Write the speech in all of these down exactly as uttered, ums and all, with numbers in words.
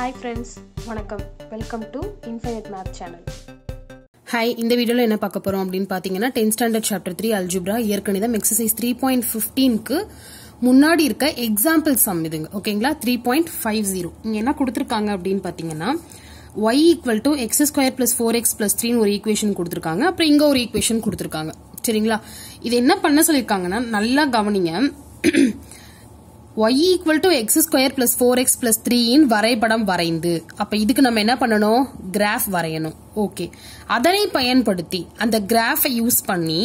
Hi friends, welcome. Welcome to Infinite Math channel. Hi, in the video la enna paaka porom appdin pathina tenth standard chapter three algebra iyerkanidam exercise three point fifteen ku முன்னாடி இருக்க example some இதுங்க ஓகேங்களா three point fifty இங்க என்ன கொடுத்திருக்காங்க அப்படினு பாத்தீங்கன்னா y = x squared plus four x plus three னு ஒரு ஈக்குவேஷன் கொடுத்திருக்காங்க அப்புறம் இங்க ஒரு ஈக்குவேஷன் கொடுத்திருக்காங்க சரிங்களா இது என்ன பண்ண சொல்லிருக்காங்கன்னா நல்லா கவனிங்க y = x squared plus four x plus three இன் வரைபடம் வரைந்து அப்ப இதுக்கு நம்ம என்ன பண்ணனும் கிராஃப் வரையணும் ஓகே அதனை பயன்படுத்தி அந்த கிராஃபை யூஸ் பண்ணி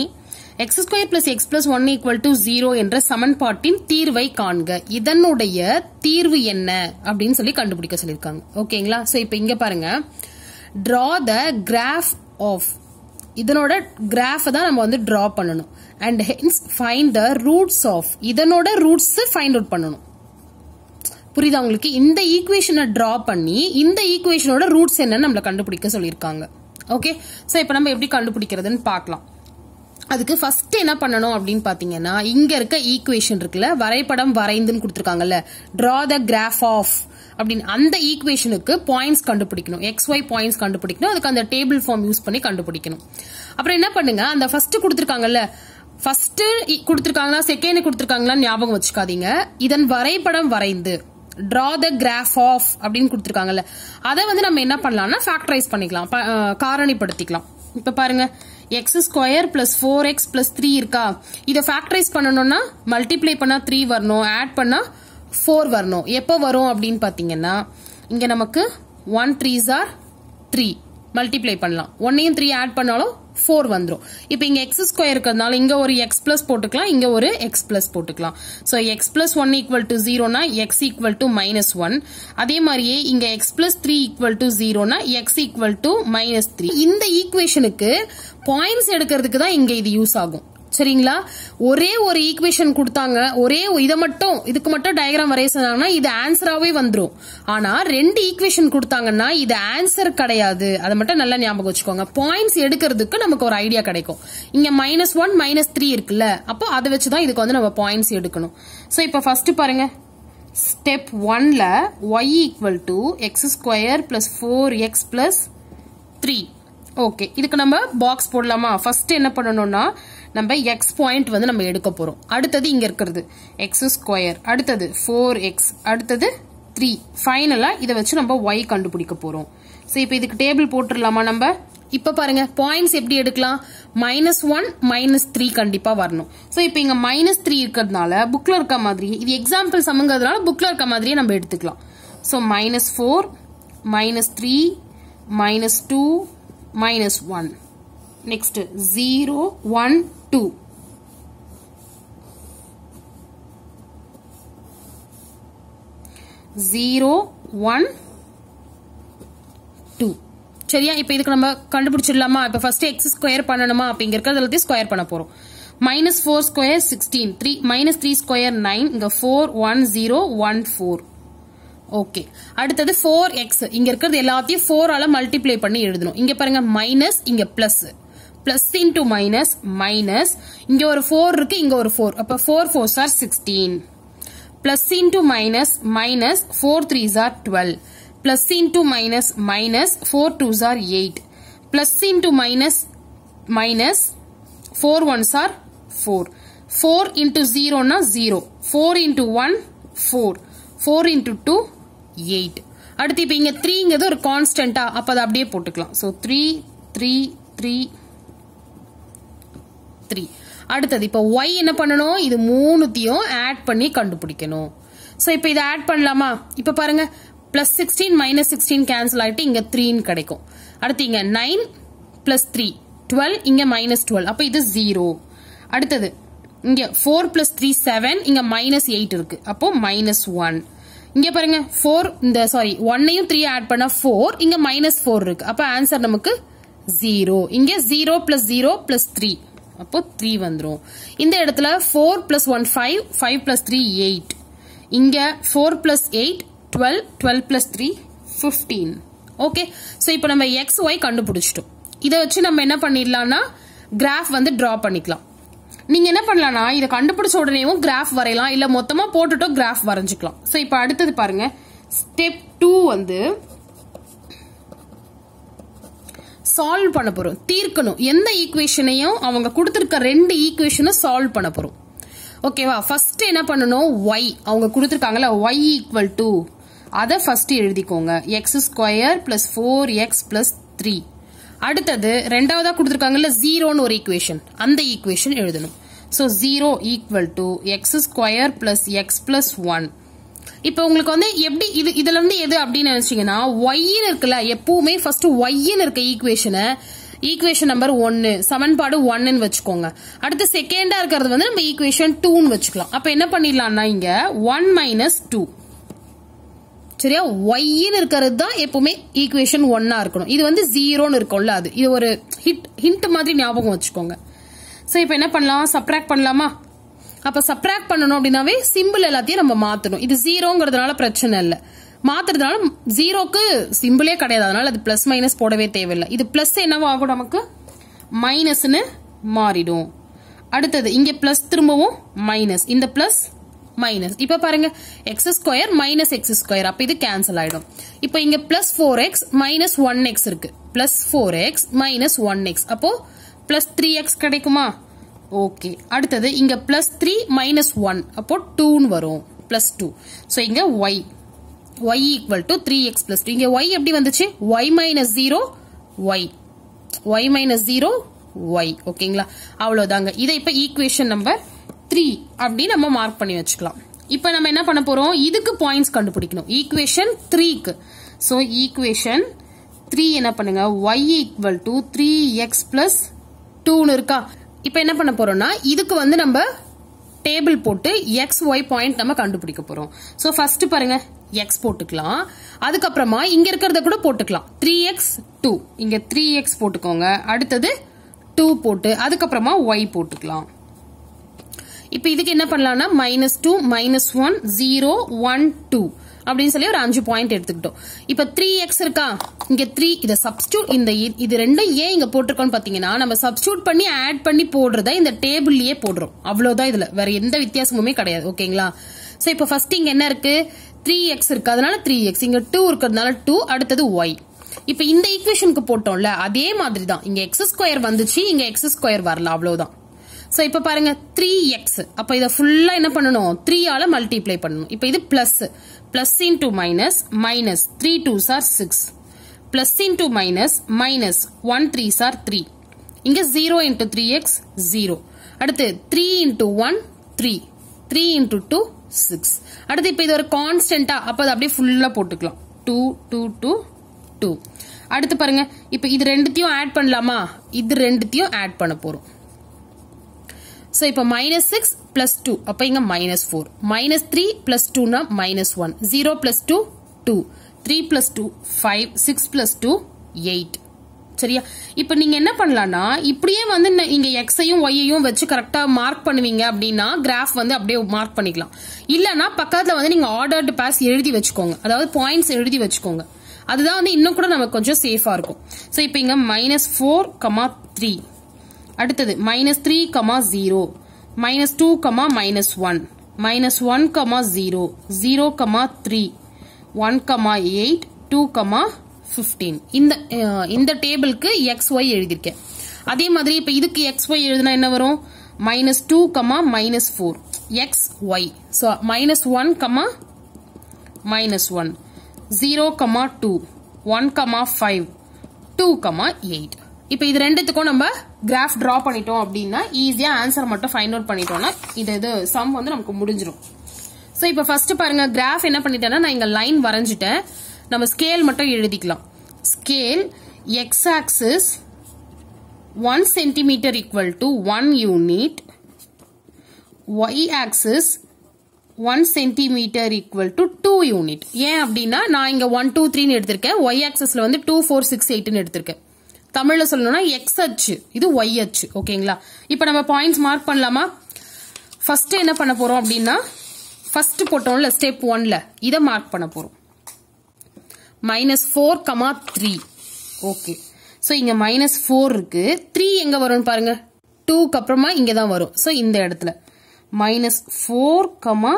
x squared plus x plus one equal to zero என்ற சமன்பாட்டின் தீர்வை காண்க இதனுடைய தீர்வு என்ன அப்படினு சொல்லி கண்டுபிடிக்க சொல்லிருக்காங்க ஓகேங்களா சோ இப்போ இங்க பாருங்க draw the graph of இதனோட graph தான் நம்ம வந்து draw பண்ணனும் and hence find the roots of இதனோட roots find out பண்ணனும் புரியுதா உங்களுக்கு இந்த ஈக்குவேஷனை draw பண்ணி இந்த ஈக்குவேஷனோட roots என்னன்னு நம்ம கண்டுபிடிக்க சொல்லிருக்காங்க ஓகே சோ இப்போ நம்ம எப்படி கண்டுபிடிக்கிறதுன்னு பார்க்கலாம் அதுக்கு first என்ன பண்ணனும் அப்படினு பாத்தீங்கன்னா இங்க இருக்க ஈக்குவேஷன் இருக்குல வரைபடம் வரைந்துன்னு கொடுத்திருக்காங்கல draw the graph of அப்படின அந்த ஈக்குவேஷனுக்கு பாயிண்ட்ஸ் கண்டுபிடிக்கணும் xy பாயிண்ட்ஸ் கண்டுபிடிக்கணும் அதுக்கு அந்த டேபிள் ஃபார்ம் யூஸ் பண்ணி கண்டுபிடிக்கணும் அப்புறம் என்ன பண்ணுங்க அந்த first கொடுத்திருக்காங்கல first கொடுத்திருக்காங்களா second கொடுத்திருக்காங்களா ஞாபகம் வச்சுக்காதீங்க இதன் வரைபடம் வரைந்து draw the graph of அப்படினு கொடுத்திருக்காங்கல அத வந்து நம்ம என்ன பண்ணலாம்னா ஃபேக்டரைஸ் பண்ணிக்கலாம் காரணிப்படுத்திக்கலாம் இப்ப பாருங்க x squared plus four x plus three இருக்கா இதை ஃபேக்டரைஸ் பண்ணனும்னா மல்டிப்ளை பண்ணா three வரணும் ஆட் பண்ணா four வரணும் எப்ப வரும் அப்படினு பாத்தீங்கன்னா இங்க நமக்கு one threes are three multiply பண்ணலாம் one ஐயும் three ஆட் பண்ணாலும் four வந்துரும் இப்போ இங்க x squared இருக்கறதால இங்க ஒரு x+ போட்டுக்கலாம் இங்க ஒரு x+ போட்டுக்கலாம் so x+ one equal to zero னா x equal to minus one அதே மாதிரியே இங்க x+ three equal to zero னா x equal to minus three இந்த ஈக்குவேஷனுக்கு பாயிண்ட்ஸ் எடுக்கிறதுக்கு தான் இங்க இது யூஸ் ஆகும் சரிங்களா ஒரே ஒரு ஈக்குவேஷன் கொடுத்தாங்க ஒரே இத மட்டும் இதுக்கு மட்டும் டயகிராம் வரைய சொன்னாங்கன்னா இது ஆன்சராவே வந்துரும் ஆனா ரெண்டு ஈக்குவேஷன் கொடுத்தாங்கன்னா இது ஆன்சர் கிடையாது அத மட்டும் நல்லா ஞாபகம் வச்சுக்கோங்க பாயிண்ட்ஸ் எடுக்கிறதுக்கு நமக்கு ஒரு ஐடியா கிடைக்கும் இங்க minus one minus three இருக்குல அப்ப அத வச்சு தான் இதுக்கு வந்து நம்ம பாயிண்ட்ஸ் எடுக்கணும் சோ இப்போ ஃபர்ஸ்ட் பாருங்க ஸ்டெப் one ல y equal to x squared plus four x plus three okay இதுக்கு நம்ம பாக்ஸ் போடலாமா ஃபர்ஸ்ட் என்ன பண்ணனும்னா நம்ம x பாயிண்ட் வந்து நம்ம எடுக்க போறோம் அடுத்து இங்க இருக்குது x squared அடுத்து four x அடுத்து three ஃபைனலா இத வச்சு நம்ம y கண்டுபிடிக்க போறோம் சோ இப்போ இதுக்கு டேபிள் போட்டுறலாமா நம்ம இப்ப பாருங்க பாயிண்ட்ஸ் எப்படி எடுக்கலாம் minus one minus three கண்டிப்பா வரணும் சோ இப்போ இங்க minus three இருக்குதுனால புக்ல இருக்க மாதிரி இது எக்ஸாம்பிள் சமங்கிறதுனால புக்ல இருக்க மாதிரியே நம்ம எடுத்துக்கலாம் so minus four minus three minus two minus one next zero one two zero one two சரியா இப்போ இதுக்கு நம்ம கண்டுபிடிச்சிடலாமா இப்போ ஃபர்ஸ்ட் x squared பண்ணனுமா அப்படிங்க இருக்கது எல்லாத்தை ஸ்கொயர் பண்ண போறோம் minus four squared sixteen three minus three squared nine இங்க four one zero one four okay அடுத்து four x இங்க இருக்குது எல்லாத்தையும் four ஆல மல்டிப்ளை பண்ணி எழுதணும் இங்க பாருங்க மைனஸ் இங்க plus plus into minus minus இங்க ஒரு four இருக்கு இங்க ஒரு four அப்ப four fours are sixteen plus into minus minus four threes are twelve plus into minus minus four twos are eight plus into minus minus four ones are four four into zero னா zero four into one four four into two eight அடுத்து இப்போ இங்க three ங்கது ஒரு கான்ஸ்டன்ட்டா அப்ப அத அப்படியே போட்டுக்கலாம் so three three three three அடுத்து இப்போ y என்ன பண்ணனும் இது மூணுத்தியும் ஆட் பண்ணி கண்டுபிடிக்கணும் சோ இப்போ இத ஆட் பண்ணலாமா இப்போ பாருங்க plus sixteen minus sixteen cancel ஆயிட்டு இங்க three ன்னு கிடைக்கும் அடுத்து இங்க nine plus three twelve இங்க minus twelve அப்ப இது zero அடுத்து இங்க four plus three seven இங்க minus eight இருக்கு அப்போ minus one இங்க பாருங்க four இந்த சாரி one ஐயும் three ஆட் பண்ணா four இங்க minus four இருக்கு அப்ப ஆன்சர் நமக்கு zero இங்க zero plus zero plus three அப்போ three வந்துரும் இந்த இடத்துல four plus one five five plus three eight இங்க four plus eight twelve twelve plus three fifteen okay so இப்போ நம்ம x y கண்டுபிடிச்சிட்டோம் இத வச்சு நம்ம என்ன பண்ணிடலாம்னா கிராஃப் வந்து டிரா பண்ணிக்கலாம் நீங்க என்ன பண்ணலாம்னா இத கண்டுபிடிச்ச உடனேவும் கிராஃப் வரையலாம் இல்ல மொத்தமா போட்டுட்டோ கிராஃப் வரைஞ்சிக்கலாம் சோ இப்போ அடுத்து பாருங்க step two வந்து solve பண்ண போறோம், தீர்க்கணும். எந்த ஈக்குவேஷனையும் அவங்க கொடுத்திருக்க ரெண்டு ஈக்குவேஷனை solve பண்ண போறோம். ஓகேவா? ஃபர்ஸ்ட் என்ன பண்ணனும்? y அவங்க கொடுத்திருக்காங்கல y equal to அத ஃபர்ஸ்ட் எழுதிக்கோங்க. x square plus four x plus three. அடுத்து இரண்டாவதா கொடுத்திருக்காங்கல zero ன்னு ஒரு ஈக்குவேஷன், அந்த ஈக்குவேஷன் எழுதணும். So zero equal to x square plus x plus one. இப்போ உங்களுக்கு வந்து எப்படி இது இதல இருந்து எது அப்படினு நினைச்சீங்கனா y ன்னு இருக்குல, எப்பவுமே ஃபர்ஸ்ட் y ன்னு இருக்க ஈக்குவேஷனை ஈக்குவேஷன் நம்பர் ஒன்று சமன்பாடு ஒன்று ன்னு வெச்சுக்கோங்க. அடுத்து செகண்டா இருக்குறது வந்து நம்ம ஈக்குவேஷன் இரண்டு ன்னு வெச்சுக்கலாம். அப்ப என்ன பண்ணிடலாம்னா இங்க one minus two. சரியா? y ன்னு இருக்குறது தான் எப்பவுமே ஈக்குவேஷன் ஒன்று ஆ இருக்கணும். இது வந்து zero ன்னு இருக்கும்ல, அது இது ஒரு ஹிட் ஹிண்ட் மாதிரி ஞாபகம் வெச்சுக்கோங்க. சோ இப்போ என்ன பண்ணலாம்? சப்ட்ராக்ட் பண்ணலாமா? அப்ப சப்ட்ராக்ட் பண்ணனும் அப்படினாவே சிம்பிள் எல்லாத்தையும் நம்ம மாத்தணும். இது ஜீரோங்கிறதுனால பிரச்சனை இல்ல, மாத்துறதுனால ஜீரோக்கு சிம்பிளே கிடையாது, அதனால அது பிளஸ் மைனஸ் போடவே தேவையில்லை. இது பிளஸ் என்னவா ஆகும்? நமக்கு மைனஸ்னு மாறிடும். அடுத்து இங்க பிளஸ் திரும்பவும் மைனஸ், இந்த பிளஸ் மைனஸ். இப்ப பாருங்க, x square minus x square, அப்ப இது கேன்சல் ஆயிடும். இப்ப இங்க plus four x minus one x இருக்கு, plus four x minus one x, அப்போ பிளஸ் த்ரீ எக்ஸ் கிடைக்குமா? ஓகே. அடுத்தது இங்க பிளஸ் த்ரீ மைனஸ் ஒன், அப்போ டூன்னு வரும், பிளஸ் டூ. ஸோ இங்க y y equal to three x plus two. இங்க ஒய் எப்படி வந்துச்சு? Y minus zero y, y minus zero y. ஓகேங்களா? அவ்வளவுதாங்க. இதை இப்ப ஈக்குவேஷன் நம்பர் த்ரீ அப்படி நம்ம மார்க் பண்ணி வச்சுக்கலாம். இப்ப நம்ம என்ன பண்ண போறோம்? இதுக்கு பாயிண்ட்ஸ் கண்டுபிடிக்கணும், ஈக்குவேஷன் த்ரீக்கு. ஸோ ஈக்குவேஷன் த்ரீ என்ன பண்ணுங்க? Y equal to three x plus டூன்னு இருக்கா? இப்ப என்ன பண்ண போறோம்னா இதுக்கு வந்து நம்ம டேபிள் போட்டு எக்ஸ் ஒய் பாயிண்ட் நம்ம கண்டுபிடிக்க போறோம். சோ ஃபர்ஸ்ட் பாருங்க, எக்ஸ் போட்டுக்கலாம், அதுக்கப்புறமா இங்க இருக்கிறத கூட போட்டுக்கலாம். த்ரீ எக்ஸ் டூ, இங்க த்ரீ எக்ஸ் போட்டுக்கோங்க, அடுத்தது டூ போட்டு அதுக்கப்புறமா ஒய் போட்டுக்கலாம். இப்ப இதுக்கு என்ன பண்ணலாம்னா minus two minus one zero one two அப்படின்னு சொல்லி ஒரு அஞ்சு பாயிண்ட் எடுத்துக்கிட்டோம். இப்ப த்ரீ எக்ஸ் இருக்கா, இங்க த்ரீ, இதை சப்ஸ்டியூட், இந்த இது ரெண்டும் ஏன் இங்க போட்டிருக்கோம்னு பாத்தீங்கன்னா நம்ம சப்ஸ்டியூட் பண்ணி ஆட் பண்ணி போடுறத இந்த டேபிள்லயே போடுறோம், அவ்வளவுதான், இதுல வேற எந்த வித்தியாசமுமே கிடையாது. ஓகேங்களா? சோ இப்ப ஃபர்ஸ்ட் இங்க என்ன இருக்கு? த்ரீ எக்ஸ் இருக்கு, அதனால த்ரீ எக்ஸ், இங்க டூ இருக்கிறதுனால டூ, அடுத்தது ஒய். இப்ப இந்த ஈக்குவேஷனுக்கு போட்டோம்ல அதே மாதிரி தான், இங்க எக்ஸ் ஸ்கொயர் வந்துச்சு, இங்க எக்ஸ் ஸ்கொயர் வரல, அவ்வளவுதான். சோ இப்ப பாருங்க, த்ரீ எக்ஸ், அப்ப இதை ஃபுல்லா என்ன பண்ணணும்? த்ரீ ஆல மல்டிப்ளை பண்ணணும். இப்ப இது plus plus into minus minus, three twos are six, plus into minus minus one threes are three, இங்க zero into three x zero, அடுத்து three into one three, three into two six. அடுத்து இப்ப இது ஒரு கான்ஸ்டன்டா, அப்ப அதை அப்படியே ஃபுல்லா போட்டுக்கலாம், டூ டூ டூ டூ. அடுத்து பாருங்க, இப்ப இது ரெண்டுத்தையும் ஆட் பண்ணலாமா? இது ரெண்டுத்தையும் ஆட் பண்ண போறோம். சோ இப்ப மைனஸ் சிக்ஸ் பிளஸ் டூ, அப்ப இங்க minus four, minus three plus டூனா minus one, zero plus two two, three plus two five, six plus two eight. சரியா? இப்ப நீங்க என்ன பண்ணலாம்னா இப்படியே வந்து இங்க எக்ஸையும் ஒய்யையும் வச்சு கரெக்டா மார்க் பண்ணுவீங்க அப்படின்னா கிராஃப் வந்து அப்படியே மார்க் பண்ணிக்கலாம். இல்லன்னா பக்கத்துல வந்து நீங்க ஆர்டர்டு பாஸ் எழுதி வச்சுக்கோங்க, அதாவது பாயிண்ட்ஸ் எழுதி வச்சுக்கோங்க, அதுதான் வந்து இன்னும் கூட நமக்கு கொஞ்சம் சேஃபா இருக்கும். சோ இப்ப இங்க மைனஸ் ஃபோர் கமா த்ரீ, அடுத்தது minus three comma zero, minus two comma minus one, minus one comma zero, zero comma three, one comma eight, two comma fifteen. இந்த இந்த டேபிளுக்கு எக்ஸ் ஒய் எழுதிருக்கேன். அதே மாதிரி இப்ப இதுக்கு எக்ஸ் ஒய் எழுதுனா என்ன வரும்? Minus two comma minus four x y, so minus one comma minus one, zero comma two, one comma five, two comma eight. இப்ப இது ரெண்டுத்துக்கும் நம்ம கிராஃப் டிரா பண்ணிட்டோம் அப்படின்னா ஈஸியா ஆன்சர் மட்டும் ஃபைண்ட் அவுட் பண்ணிட்டோம்னா இது இது சம் வந்து நமக்கு முடிஞ்சிடும். சோ இப்ப ஃபர்ஸ்ட் பாருங்க, கிராஃப் என்ன பண்ணிட்டேன்னா நான் இங்க லைன் வரைஞ்சிட்டேன், நம்ம ஸ்கேல் மட்டும் எழுதிக்கலாம். Scale x axis one centimetre equal to one unit, y axis one centimetre equal to two unit. ஏன் அப்படின்னா நான் இங்க ஒன் டூ த்ரீன்னு எடுத்திருக்கேன், ஒய் ஆக்சிஸ்ல வந்து டூ ஃபோர் சிக்ஸ் எயிட்னு எடுத்திருக்கேன். தமிழ்ல சொல்லணும்னா எக்ஸ் அச்சு, இது ஒய் அச்சு. ஓகேங்களா? இப்ப நம்ம பாயிண்ட்ஸ் மார்க் பண்ணலாமா? ஃபர்ஸ்ட் என்ன பண்ண போறோம் அப்படின்னா ஃபர்ஸ்ட் போட்டோம்ல ஸ்டெப் ஒன்ல இதை மார்க் பண்ண போறோம், minus four comma three. Okay, so இங்க மைனஸ் ஃபோர் இருக்கு, த்ரீ எங்க வரும் பாருங்க? டூக்கு அப்புறமா இங்கதான் வரும். சோ இந்த இடத்துல minus four comma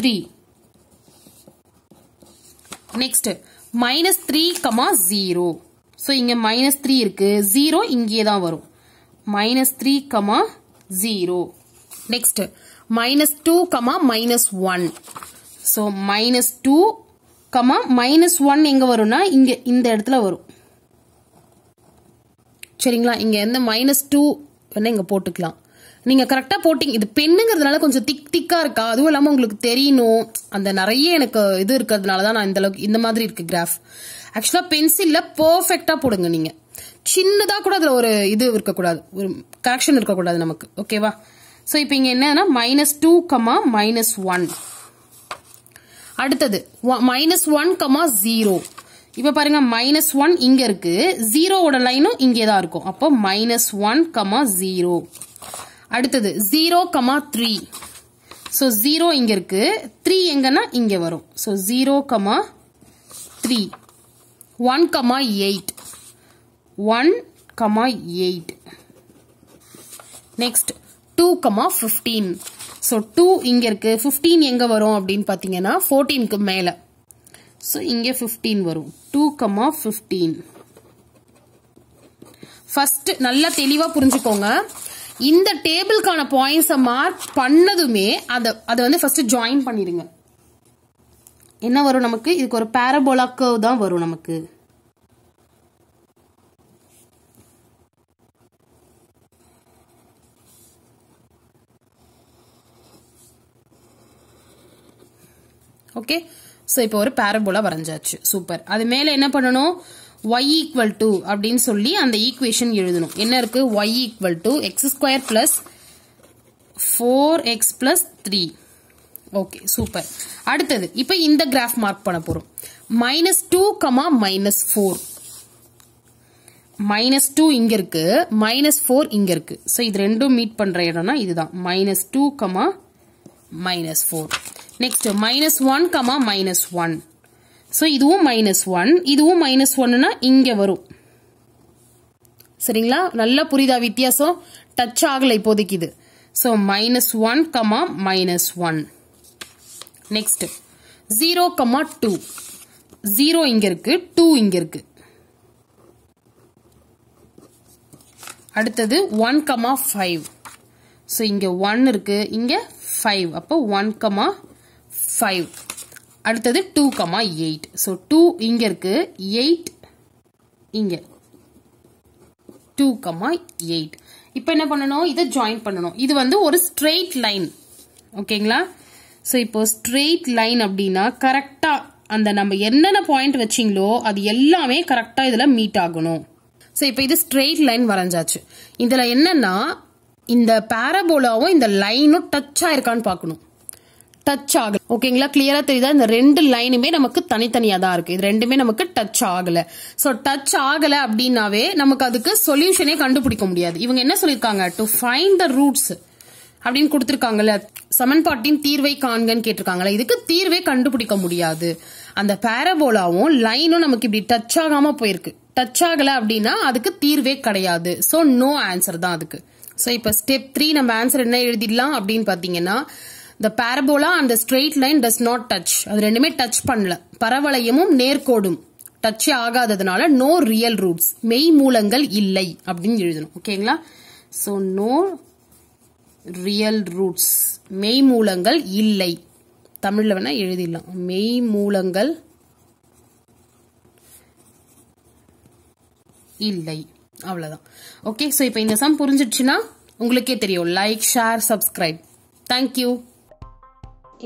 three, Next, minus three comma zero. So, inge minus three irukku. zero inge dhaan varum. Minus three comma zero. Next, minus two comma minus one. So, minus two comma minus one எங்க வரும்னா இங்க இந்த இடத்துல வரும். சரிங்களா, இங்க என்ன minus two என்ன இங்க போட்டுக்கலாம். நீங்க கரெக்ட்டா போடிங், இது பென்ங்கறதுனால கொஞ்சம் திக் திக்கா இருக்கா, அதுவும் இல்லாம உங்களுக்கு தெரியணும். அந்த நிறைய எனக்கு இது இருக்குதுனால தான் நான் இந்த அளவுக்கு இந்த மாதிரி இருக்கு கிராஃப். एक्चुअली பென்சில்ல பெர்ஃபெக்ட்டா போடுங்க நீங்க. சின்னதா கூட அதுல ஒரு இது இருக்க கூடாது. ஒரு கரெக்ஷன் இருக்க கூடாது நமக்கு. ஓகேவா? சோ இப்போ இங்க என்னன்னா minus two, minus one. அடுத்தது minus one, zero. இப்போ பாருங்க minus one இங்க இருக்கு, zero ஓட லைனும் இங்கே தான் இருக்கும். அப்போ minus one, zero. அடுத்தது zero, three. சோ zero இங்க இருக்கு, three எங்கனா இங்க வரும். So zero, three. one, eight. one, eight. Next two, fifteen. So two இங்க இருக்கு, fifteen எங்க வரும் அப்படினு பாத்தீங்கன்னா fourteen க்கு மேல. So இங்க fifteen வரும். two, fifteen. First நல்லா தெளிவா புரிஞ்சுக்கோங்க. இந்த டேபிளுக்கான பாயிண்ட்ஸ மார்க் பண்ணதுமே அத அத வந்து ஃபர்ஸ்ட் ஜாயின் பண்ணிடுங்க. என்ன வரும் நமக்கு? இதுக்கு ஒரு பாராபோலா கர்வ் தான் வரும் நமக்கு. Okay, so இப்போ ஒரு பாராபோலா வரைஞ்சாச்சு. சூப்பர். அது மேல என்ன பண்ணனும்? y equal to அப்படினு சொல்லி அந்த ஈக்குவேஷன் எழுதணும். என்ன இருக்கு? y equal to x squared plus four x plus three. Okay, super. அடுத்து இப்போ இந்த கிராஃப் மார்க் பண்ண போறோம். minus two, minus four. minus two இங்க இருக்கு, minus four இங்க இருக்கு. சோ இது ரெண்டும் மீட் பண்ற இடம்னா இதுதான் minus two, minus four. Next, minus one, minus one. So, இதுவும் minus one. இதுவும் minus one நா இங்க வரும். சரிங்களா, நல்ல புரிதா வித்தியாசம்? டச் ஆகலை இப்போதைக்குது. So, minus one, minus one. Next, zero, two. zero இங்க இருக்கு, two இங்க இருக்கு. அடுத்தது one, five. So, இங்க one இருக்கு, இங்க five. அப்போ one, five. அடுத்தது two, eight. So two இங்க இருக்கு, eight இங்க. two, eight. இப்போ என்ன பண்ணனும்? இத ஜாயின் பண்ணனும். இது வந்து ஒரு ஸ்ட்ரைட் லைன். ஓகேங்களா? சோ இப்போ ஸ்ட்ரைட் லைன் அப்படினா கரெக்ட்டா அந்த நம்ம என்னென்ன பாயிண்ட் வெச்சீங்களோ அது எல்லாமே கரெக்ட்டா இதல மீட் ஆகணும். சோ இப்போ இது ஸ்ட்ரைட் லைன் வரைஞ்சாச்சு. இதல என்னன்னா இந்த பாராபோலாவும் இந்த லைனும் டச் ஆயிருக்கான்னு பார்க்கணும். டச் ஆகல. ஓகேங்களா, கிளியரா தெரியுதா? இந்த ரெண்டு லைனுமே நமக்கு தனித்தனியா தான் இருக்கு. இது ரெண்டுமே நமக்கு டச் ஆகல. சோ டச் ஆகல அப்படின்னாவே நமக்கு அதுக்கு சொல்யூஷனே கண்டுபிடிக்க முடியாது. இவங்க என்ன சொல்லிருக்காங்க? டு ஃபைண்ட் த ரூட்ஸ் அப்படின்னு கொடுத்திருக்காங்கல்ல. சமன்பாட்டின் தீர்வை காண்கன்னு கேட்டிருக்காங்கல்ல. இதுக்கு தீர்வை கண்டுபிடிக்க முடியாது. அந்த பாராபோலாவும் லைனும் நமக்கு இப்படி டச் ஆகாம போயிருக்கு. டச் ஆகல அப்படின்னா அதுக்கு தீர்வே கிடையாது. சோ நோ ஆன்சர் தான் அதுக்கு. So, இப்போ step three நம்ம ஆன்சர் என்ன எழுதிடலாம் அப்படினு பாத்தீங்கன்னா, the parabola and the straight line does not touch. அது ரெண்டுமே டச் பண்ணல. பரவளையமும் நேர்கோடும் டச் ஆகாததனால no real roots, மெய் மூலங்கள் இல்லை அப்படினு எழுதணும். ஓகேங்களா? So no real roots, மெய் மூலங்கள் இல்லை. தமிழ்ல வேணா எழுதிடலாம், மெய் மூலங்கள் இல்லை. அவ்வளவுதான். ஓகே, சோ இப்போ இந்த சம் புரிஞ்சிடுச்சுனா உங்களுக்கே தெரியும். Like, share, subscribe. Thank you.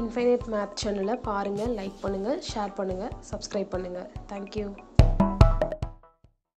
Infinite math சேனலை பாருங்க, லைக் பண்ணுங்க, ஷேர் பண்ணுங்க, சப்ஸ்கிரைப் பண்ணுங்க. தேங்க்யூ.